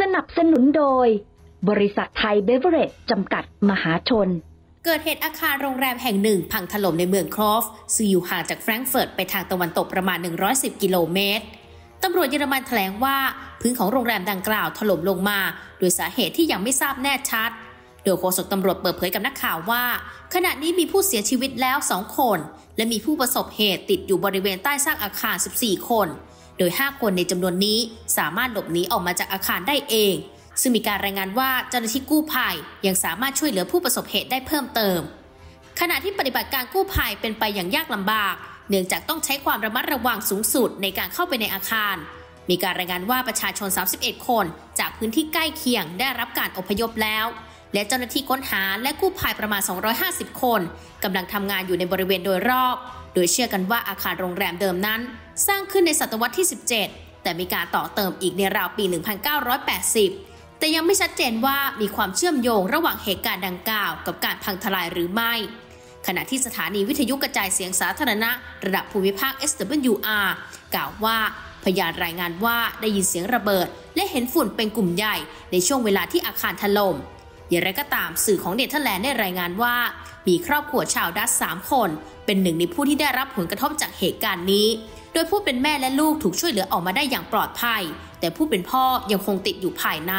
สนับสนุนโดยบริษัทไทยเบเวอเรจจำกัดมหาชนเกิดเหตุอาคารโรงแรมแห่งหนึ่งพังถล่มในเมืองครอฟซึ่งอยู่ห่างจากแฟรงก์เฟิร์ตไปทางตะวันตกประมาณ110กิโลเมตรตำรวจเยอรมันแถลงว่าพื้นของโรงแรมดังกล่าวถล่มลงมาโดยสาเหตุที่ยังไม่ทราบแน่ชัดโดยโฆษกตำรวจเปิดเผยกับนักข่าวว่าขณะนี้มีผู้เสียชีวิตแล้ว2คนและมีผู้ประสบเหตุติดอยู่บริเวณใต้ซากอาคาร14คนโดย5คนในจำนวนนี้สามารถหลบหนีออกมาจากอาคารได้เองซึ่งมีการรายงานว่าเจ้าหน้าที่กู้ภัยยังสามารถช่วยเหลือผู้ประสบเหตุได้เพิ่มเติมขณะที่ปฏิบัติการกู้ภัยเป็นไปอย่างยากลำบากเนื่องจากต้องใช้ความระมัดระวังสูงสุดในการเข้าไปในอาคารมีการรายงานว่าประชาชน31คนจากพื้นที่ใกล้เคียงได้รับการอพยพแล้วและเจ้าหน้าที่ค้นหาและกู้ภัยประมาณ250คนกำลังทำงานอยู่ในบริเวณโดยรอบโดยเชื่อกันว่าอาคารโรงแรมเดิมนั้นสร้างขึ้นในศตวรรษที่17แต่มีการต่อเติมอีกในราวปี1980แต่ยังไม่ชัดเจนว่ามีความเชื่อมโยงระหว่างเหตุการณ์ดังกล่าวกับการพังทลายหรือไม่ขณะที่สถานีวิทยุกระจายเสียงสาธารณะระดับภูมิภาค SWR กล่าวว่าพยานรายงานว่าได้ยินเสียงระเบิดและเห็นฝุ่นเป็นกลุ่มใหญ่ในช่วงเวลาที่อาคารถล่มอย่างไรก็ตามสื่อของเนเธอร์แลนด์ได้รายงานว่ามีครอบครัวชาวดัตช์3คนเป็นหนึ่งในผู้ที่ได้รับผลกระทบจากเหตุการณ์นี้โดยผู้เป็นแม่และลูกถูกช่วยเหลือออกมาได้อย่างปลอดภัยแต่ผู้เป็นพ่อยังคงติดอยู่ภายใน